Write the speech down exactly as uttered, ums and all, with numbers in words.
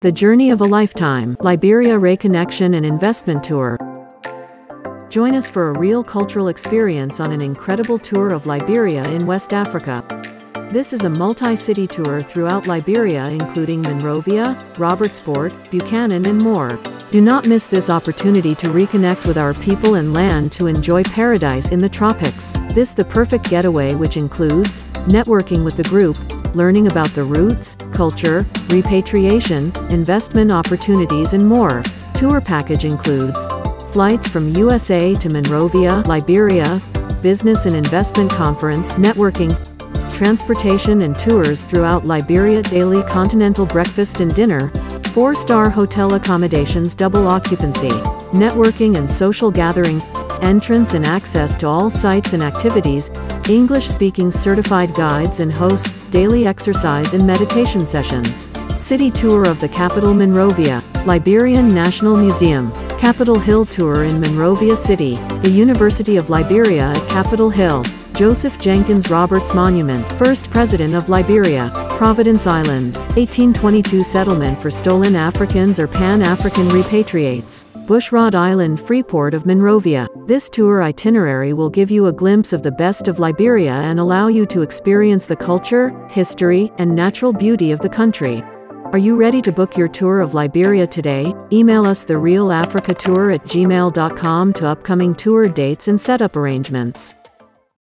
The Journey of a Lifetime, Liberia Reconnection and Investment Tour. Join us for a real cultural experience on an incredible tour of Liberia in West Africa. This is a multi-city tour throughout Liberia including Monrovia, Robertsport, Buchanan and more. Do not miss this opportunity to reconnect with our people and land to enjoy paradise in the tropics. This is the perfect getaway which includes networking with the group, learning about the roots, culture, repatriation, investment opportunities and more. Tour package includes flights from U S A to Monrovia, Liberia, business and investment conference, networking, transportation and tours throughout Liberia, daily continental breakfast and dinner, four-star hotel accommodations, double occupancy, networking and social gathering, entrance and access to all sites and activities, English-speaking certified guides and hosts, daily exercise and meditation sessions. City tour of the capital Monrovia, Liberian National Museum, Capitol Hill tour in Monrovia City, the University of Liberia at Capitol Hill, Joseph Jenkins Roberts Monument, first president of Liberia, Providence Island, eighteen twenty-two settlement for stolen Africans or Pan-African repatriates, Bushrod Island, Freeport of Monrovia. This tour itinerary will give you a glimpse of the best of Liberia and allow you to experience the culture, history, and natural beauty of the country. Are you ready to book your tour of Liberia today? Email us therealafricatour at gmail dot com to upcoming tour dates and setup arrangements.